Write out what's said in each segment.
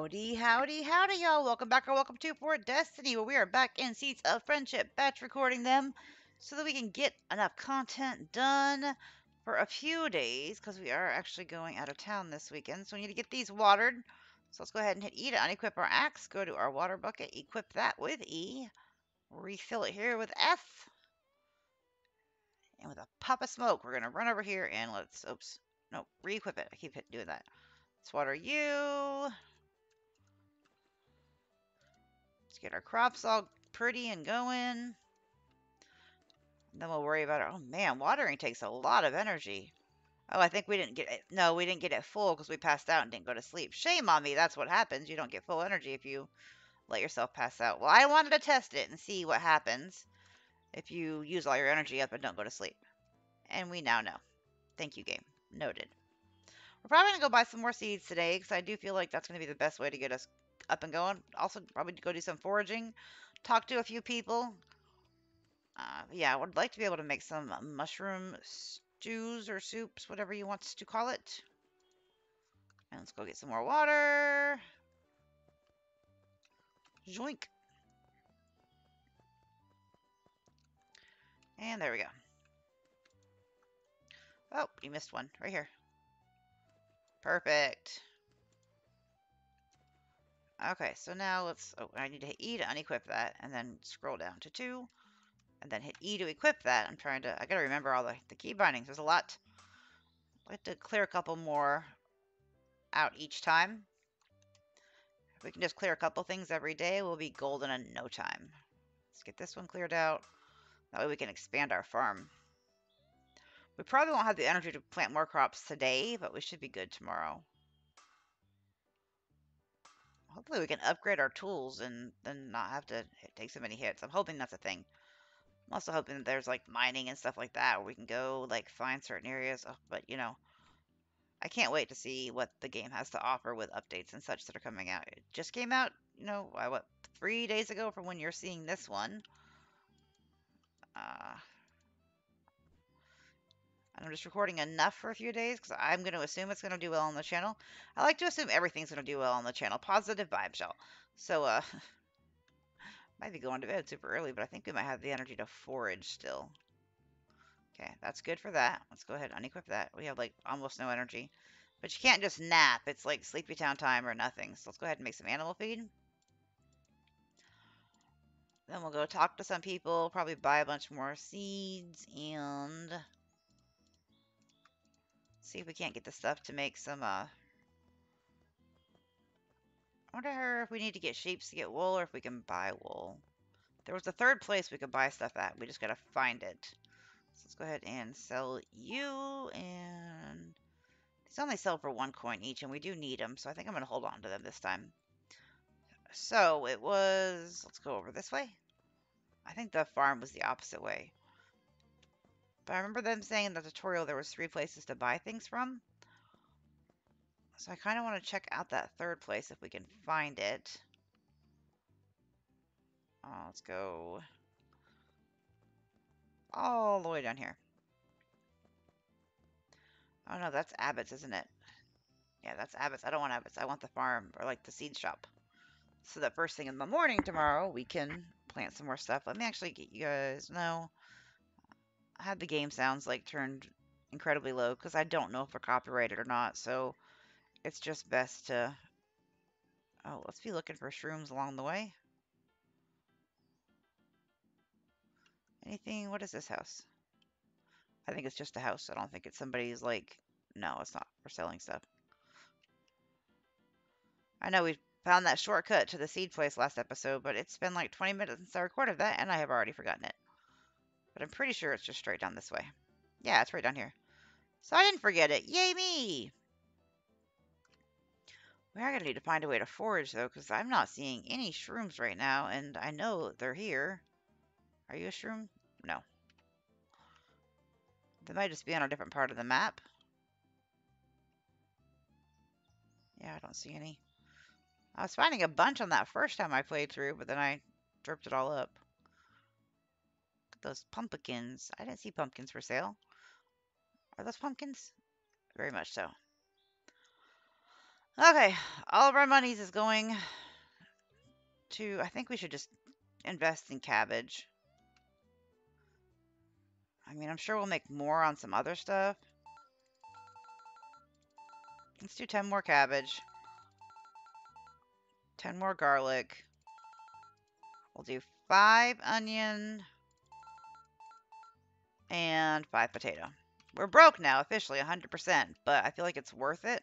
Howdy, howdy, howdy, y'all. Welcome back or welcome to Fort Destiny, where we are back in Seeds of Friendship, batch recording them so that we can get enough content done for a few days, because we are actually going out of town this weekend, so we need to get these watered. So let's go ahead and hit E to unequip our axe, go to our water bucket, equip that with E, refill it here with F, and with a pop of smoke, we're going to run over here and let's, oops, no, re-equip it. I keep doing that. Let's water you. Let's get our crops all pretty and going. And then we'll worry about it. Oh man, watering takes a lot of energy. Oh, I think we didn't get it. No, we didn't get it full because we passed out and didn't go to sleep. Shame on me. That's what happens. You don't get full energy if you let yourself pass out. Well, I wanted to test it and see what happens if you use all your energy up and don't go to sleep. And we now know. Thank you, game. Noted. We're probably going to go buy some more seeds today because I do feel like that's going to be the best way to get us up and going. Also, probably go do some foraging. Talk to a few people. Yeah, I would like to be able to make some mushroom stews or soups, whatever you want to call it. And let's go get some more water. Joink. And there we go. Oh, you missed one. Right here. Perfect. Okay, so now let's... Oh, I need to hit E to unequip that, and then scroll down to 2, and then hit E to equip that. I'm trying to... I gotta remember all the key bindings. There's a lot. I'd like to clear a couple more out each time. If we can just clear a couple things every day, we'll be golden in no time. Let's get this one cleared out. That way we can expand our farm. We probably won't have the energy to plant more crops today, but we should be good tomorrow. Hopefully we can upgrade our tools and then not have to take so many hits. I'm hoping that's a thing. I'm also hoping that there's like mining and stuff like that where we can go like find certain areas. Oh, but you know, I can't wait to see what the game has to offer with updates and such that are coming out. It just came out, you know, what, 3 days ago from when you're seeing this one. I'm just recording enough for a few days because I'm going to assume it's going to do well on the channel. I like to assume everything's going to do well on the channel. Positive vibes, y'all. So, might be going to bed super early, but I think we might have the energy to forage still. Okay, that's good for that. Let's go ahead and unequip that. We have, like, almost no energy. But you can't just nap. It's like Sleepy Town time or nothing. So let's go ahead and make some animal feed. Then we'll go talk to some people, probably buy a bunch more seeds, and... see if we can't get the stuff to make some, I wonder if we need to get sheep to get wool or if we can buy wool. There was a third place we could buy stuff at. We just gotta find it. So let's go ahead and sell you, and these only sell for 1 coin each, and we do need them, so I think I'm gonna hold on to them this time. So it was, let's go over this way. I think the farm was the opposite way. I remember them saying in the tutorial there was 3 places to buy things from. So I kind of want to check out that third place if we can find it. Oh, let's go all the way down here. Oh, no, that's Abbott's, isn't it? Yeah, that's Abbott's. I don't want Abbott's. I want the farm or, like, the seed shop. So that first thing in the morning tomorrow, we can plant some more stuff. Let me actually get you guys... No. I had the game sounds like turned incredibly low because I don't know if they're copyrighted or not, so it's just best to... Oh, let's be looking for shrooms along the way. Anything? What is this house? I think it's just a house. I don't think it's somebody's like... No, it's not. We're selling stuff. I know we found that shortcut to the seed place last episode, but it's been like 20 minutes since I recorded that, and I have already forgotten it. But I'm pretty sure it's just straight down this way. Yeah, it's right down here. So I didn't forget it. Yay me! We are going to need to find a way to forage, though, because I'm not seeing any shrooms right now, and I know they're here. Are you a shroom? No. They might just be on a different part of the map. Yeah, I don't see any. I was finding a bunch on that first time I played through, but then I dripped it all up. Those pumpkins. I didn't see pumpkins for sale. Are those pumpkins? Very much so. Okay, all of our monies is going to, I think we should just invest in cabbage. I mean, I'm sure we'll make more on some other stuff. Let's do 10 more cabbage. 10 more garlic. We'll do 5 onion. And 5 potato. We're broke now, officially, 100%. But I feel like it's worth it.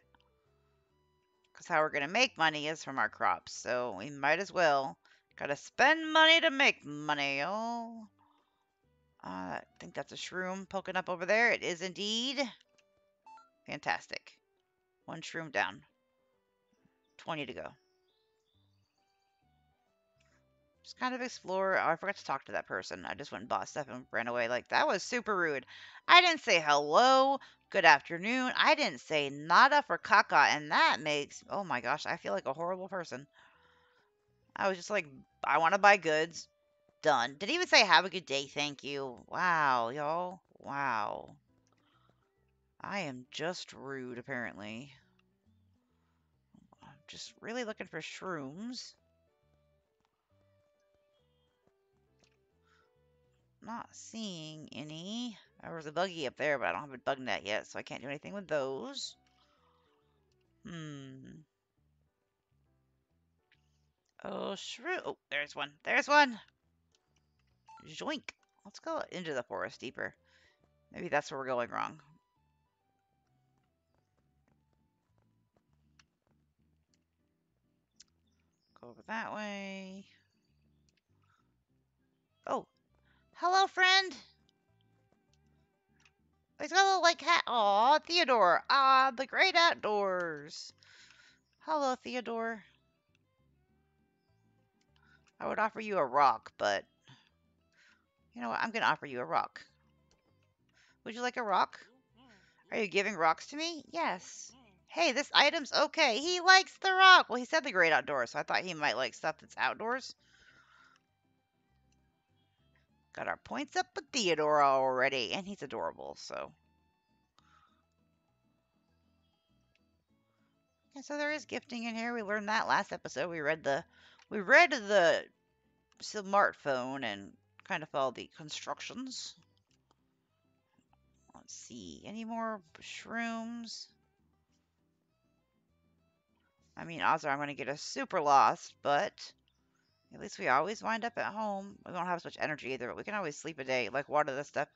Because how we're going to make money is from our crops. So we might as well. Got to spend money to make money. Oh, I think that's a shroom poking up over there. It is indeed. Fantastic. 1 shroom down. 20 to go. Just kind of explore. Oh, I forgot to talk to that person. I just went and bought stuff and ran away. Like, that was super rude. I didn't say hello, good afternoon. I didn't say nada for caca. And that makes... Oh my gosh, I feel like a horrible person. I was just like, I want to buy goods. Done. Didn't even say have a good day, thank you. Wow, y'all. Wow. I am just rude, apparently. I'm just really looking for shrooms. Not seeing any. There was a buggy up there, but I don't have a bug net yet, so I can't do anything with those. Oh, shroom. Oh, there's one. There's one. Joink. Let's go into the forest deeper. Maybe that's where we're going wrong. Over that way. Oh, hello, friend. He's got a little like hat. Aw, Theodore. Ah, the great outdoors. Hello, Theodore. I would offer you a rock, but you know what? I'm gonna offer you a rock. Would you like a rock? Are you giving rocks to me? Yes. Hey, this item's okay. He likes the rock. Well, he said the great outdoors, so I thought he might like stuff that's outdoors. Got our points up with Theodore already, and he's adorable, so. And so there is gifting in here. We learned that last episode. We read the smartphone and kind of followed the constructions. Let's see. Any more shrooms? I mean, odds are I'm going to get us super lost, but at least we always wind up at home. We don't have as much energy either, but we can always sleep a day, like water this stuff,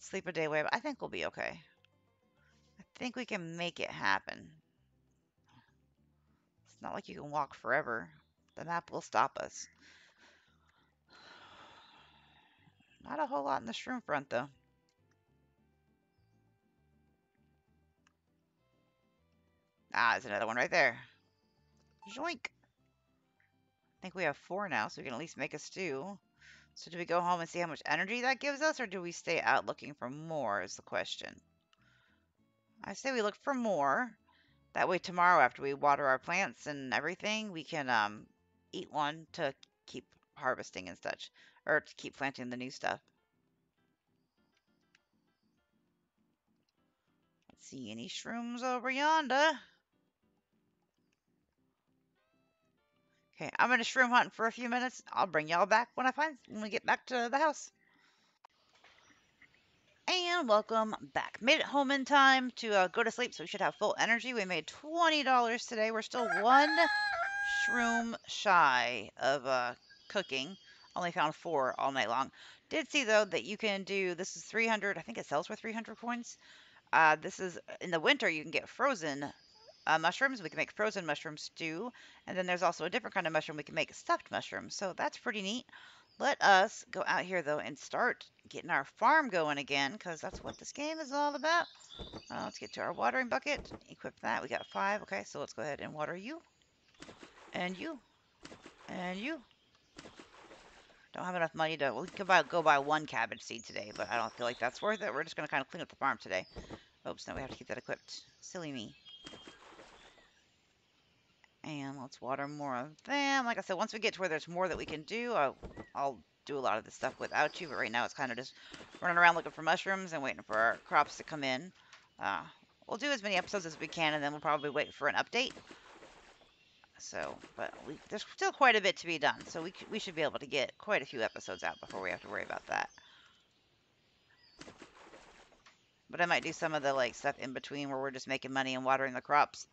sleep a day away. But I think we'll be okay. I think we can make it happen. It's not like you can walk forever. The map will stop us. Not a whole lot in the shroom front, though. Ah, there's another one right there. Joink. I think we have 4 now, so we can at least make a stew. So do we go home and see how much energy that gives us, or do we stay out looking for more is the question. I say we look for more. That way tomorrow after we water our plants and everything, we can eat one to keep harvesting and such, or to keep planting the new stuff. Let's see, any shrooms over yonder? Okay, I'm going to shroom hunt for a few minutes. I'll bring y'all back when we get back to the house. And welcome back. Made it home in time to go to sleep, so we should have full energy. We made $20 today. We're still 1 shroom shy of cooking. Only found 4 all night long. Did see, though, that you can do, this is 300, I think it sells for 300 coins. This is, in the winter, you can get frozen mushrooms. We can make frozen mushroom stew. And then there's also a different kind of mushroom. We can make stuffed mushrooms. So that's pretty neat. Let us go out here, though, and start getting our farm going again, because that's what this game is all about. Let's get to our watering bucket. Equip that. We got 5. Okay, so let's go ahead and water you. And you. And you. Don't have enough money to... Well, we could go buy 1 cabbage seed today, but I don't feel like that's worth it. We're just going to kind of clean up the farm today. Oops, no, we have to keep that equipped. Silly me. And let's water more of them. Like I said, once we get to where there's more that we can do, I'll do a lot of this stuff without you. But right now, it's kind of just running around looking for mushrooms and waiting for our crops to come in. We'll do as many episodes as we can, and then we'll probably wait for an update. So, but there's still quite a bit to be done. So we should be able to get quite a few episodes out before we have to worry about that. But I might do some of the like stuff in between where we're just making money and watering the crops.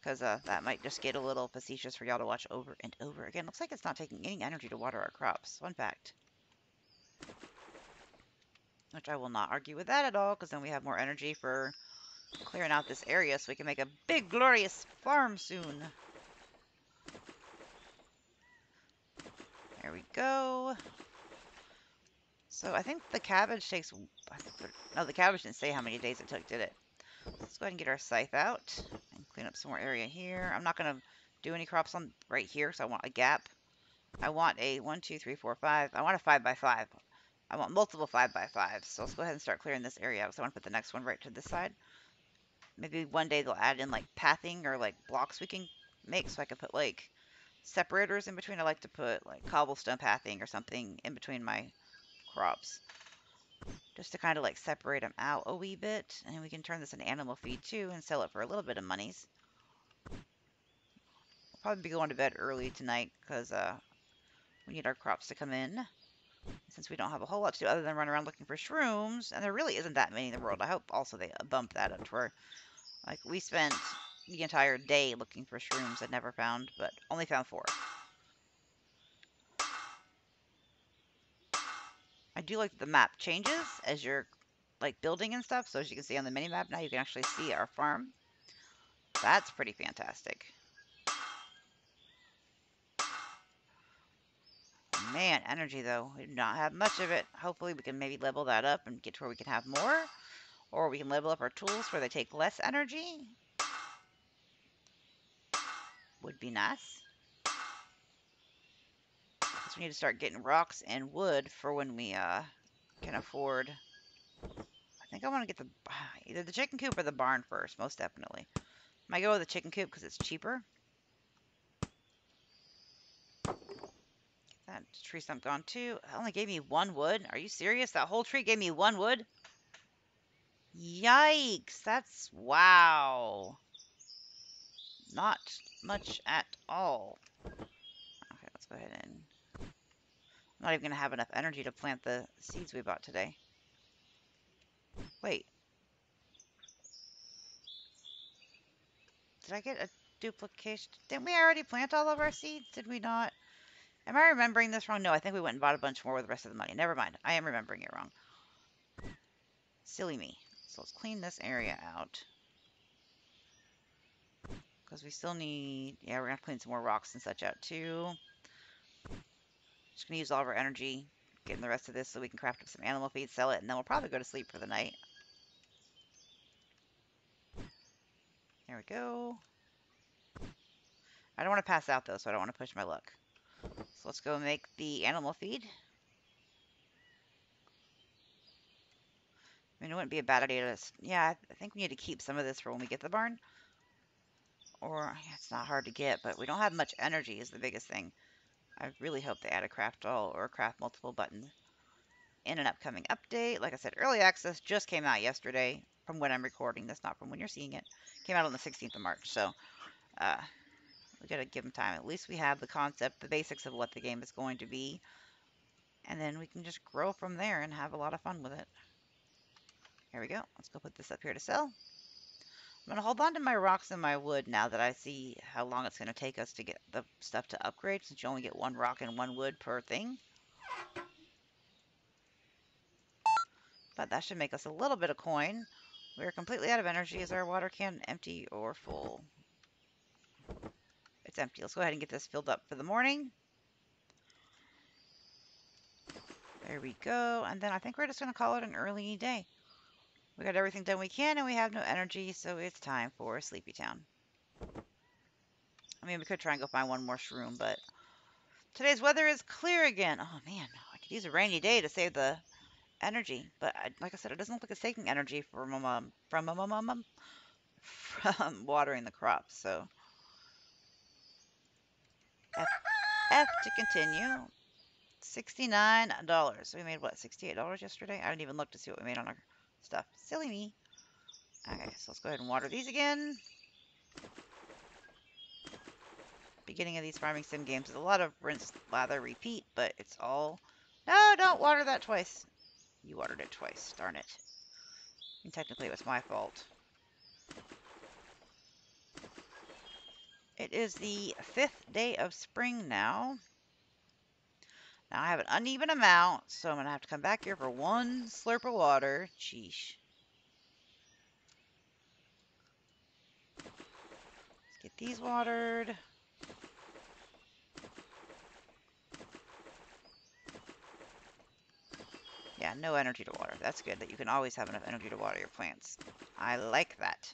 Because that might just get a little facetious for y'all to watch over and over again. Looks like it's not taking any energy to water our crops. Fun fact. Which I will not argue with that at all, because then we have more energy for clearing out this area so we can make a big, glorious farm soon. There we go. So I think the cabbage takes... No, the cabbage didn't say how many days it took, did it? Let's go ahead and get our scythe out and clean up some more area here. I'm not going to do any crops on right here, so I want a gap. I want a 1, 2, 3, 4, 5. I want a 5x5. I want multiple 5x5s. So let's go ahead and start clearing this area out. So I want to put the next one right to this side. Maybe one day they'll add in like pathing or like blocks we can make, so I can put like separators in between. I like to put like cobblestone pathing or something in between my crops, just to kind of like separate them out a wee bit. And we can turn this into animal feed too and sell it for a little bit of monies. We'll probably be going to bed early tonight because we need our crops to come in. Since we don't have a whole lot to do other than run around looking for shrooms, and there really isn't that many in the world. I hope also they bump that up to where, like, we spent the entire day looking for shrooms I never found, but only found 4. I do like that the map changes as you're like building and stuff. So as you can see on the mini map now, you can actually see our farm. That's pretty fantastic. Man, energy though. We do not have much of it. Hopefully we can maybe level that up and get to where we can have more. Or we can level up our tools where they take less energy. Would be nice. We need to start getting rocks and wood for when we can afford. I think I want to get the either the chicken coop or the barn first, most definitely. I might go with the chicken coop because it's cheaper. Get that tree stump gone too. It only gave me 1 wood. Are you serious? That whole tree gave me 1 wood? Yikes! That's wow. Not much at all. Okay, let's go ahead and. Not even gonna have enough energy to plant the seeds we bought today. Wait. Did I get a duplication? Didn't we already plant all of our seeds? Did we not? Am I remembering this wrong? No, I think we went and bought a bunch more with the rest of the money. Never mind. I am remembering it wrong. Silly me. So let's clean this area out. Because we still need... Yeah, we're gonna have to clean some more rocks and such out too. Just going to use all of our energy, getting the rest of this so we can craft up some animal feed, sell it, and then we'll probably go to sleep for the night. There we go. I don't want to pass out, though, so I don't want to push my luck. So let's go make the animal feed. I mean, it wouldn't be a bad idea to... Yeah, I think we need to keep some of this for when we get the barn. Or, it's not hard to get, but we don't have much energy is the biggest thing. I really hope they add a craft all or craft multiple button in an upcoming update. Like I said, early access just came out yesterday from when I'm recording this, not from when you're seeing it. Came out on the 16th of March, so we got to give them time. At least we have the concept, the basics of what the game is going to be, and then we can just grow from there and have a lot of fun with it. Here we go. Let's go put this up here to sell. I'm going to hold on to my rocks and my wood now that I see how long it's going to take us to get the stuff to upgrade, since you only get 1 rock and 1 wood per thing. But that should make us a little bit of coin. We're completely out of energy. Is our water can empty or full? It's empty. Let's go ahead and get this filled up for the morning. There we go. And then I think we're just going to call it an early day. We got everything done we can, and we have no energy, so it's time for Sleepy Town. I mean, we could try and go find one more shroom, but... Today's weather is clear again! Oh, man. I could use a rainy day to save the energy. But, like I said, it doesn't look like it's taking energy from watering the crops, so... F to continue. $69. We made, what, $68 yesterday? I didn't even look to see what we made on our... stuff. Silly me. Okay, so let's go ahead and water these again. beginning of these farming sim games is a lot of rinse, lather, repeat, but it's all... No, don't water that twice. You watered it twice, darn it. And technically it was my fault. It is the 5th day of spring now. Now I have an uneven amount, so I'm going to have to come back here for one slurp of water. Sheesh. Let's get these watered. Yeah, no energy to water. That's good that you can always have enough energy to water your plants. I like that.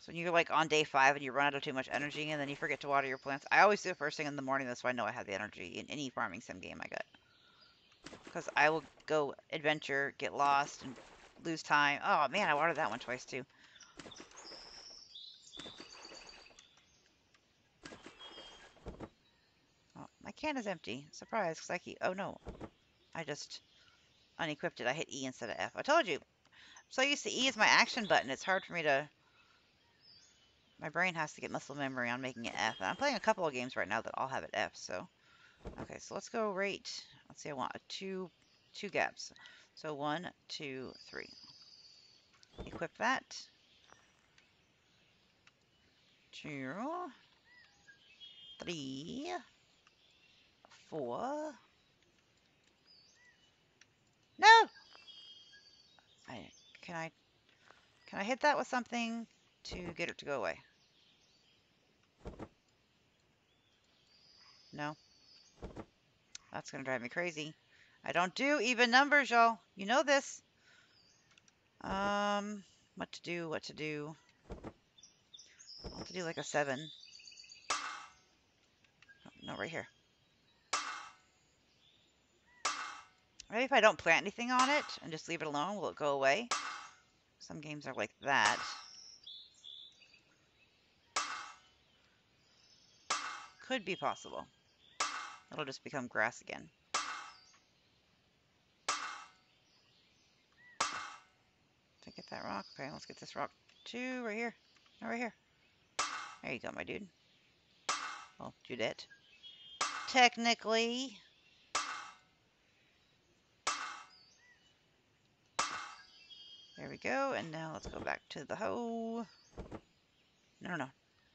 So when you're like on day 5 and you run out of too much energy and then you forget to water your plants. I always do it first thing in the morning. That's why I know I have the energy in any farming sim game I got. Because I will go adventure, get lost, and lose time. Oh man, I watered that one twice too. Oh, my can is empty. Surprise, because I keep... Oh no. I just... unequipped it. I hit E instead of F. I told you. I'm so used to E as my action button. It's hard for me to... My brain has to get muscle memory on making it F. And I'm playing a couple of games right now that all have it F, so... Okay, so let's go right... Let's see, I want a two gaps. So 1, 2, 3. Equip that. 2, 3, 4... No! Can I hit that with something to get it to go away? No. That's gonna drive me crazy. I don't do even numbers, y'all. You know this. What to do. I'll have to do like a 7. Oh, no, right here. Maybe if I don't plant anything on it and just leave it alone, will it go away? Some games are like that. Could be possible. It'll just become grass again. Did I get that rock? Okay, let's get this rock too, right here. No, right here. There you go, my dude. Well, Judette. Technically... There we go, and now let's go back to the hoe. No.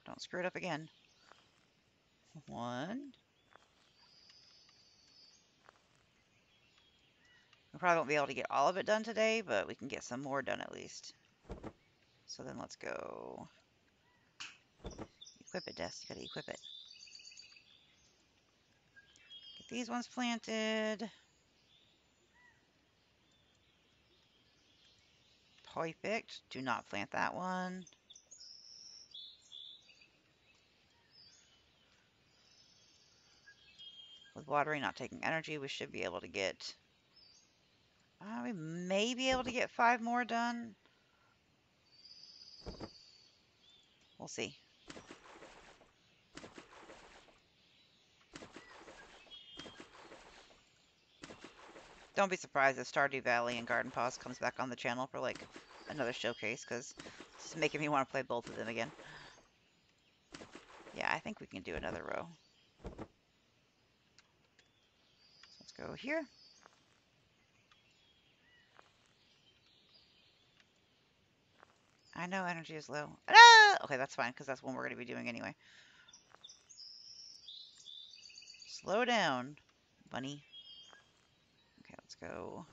Don't screw it up again. 1. We probably won't be able to get all of it done today, but we can get some more done at least. So then let's go. Equip it, Des. You gotta equip it. Get these ones planted. Perfect. Do not plant that one. With watering not taking energy, we should be able to get... we may be able to get 5 more done. We'll see. Don't be surprised if Stardew Valley and Garden Paws comes back on the channel for, like, another showcase, because it's just making me want to play both of them again. Yeah, I think we can do another row. So let's go here. I know energy is low. Ah! Okay, that's fine, because that's one we're going to be doing anyway. Slow down, bunny. Let's go.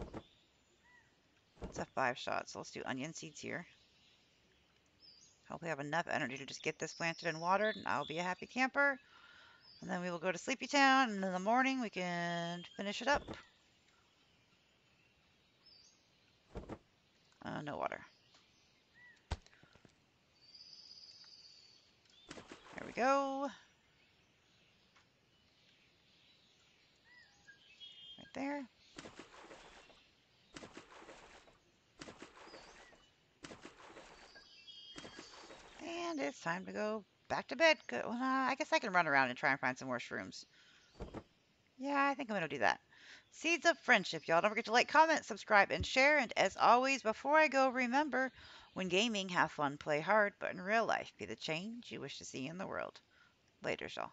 That's a 5-shot, so let's do onion seeds here. Hopefully I have enough energy to just get this planted and watered, and I'll be a happy camper. And then we will go to Sleepy Town, and in the morning we can finish it up. No water. There we go. Right there. And it's time to go back to bed. Good. Well, I guess I can run around and try and find some more shrooms. Yeah, I think I'm going to do that. Seeds of Friendship, y'all. Don't forget to like, comment, subscribe, and share. And as always, before I go, remember, when gaming, have fun, play hard. But in real life, be the change you wish to see in the world. Later, y'all.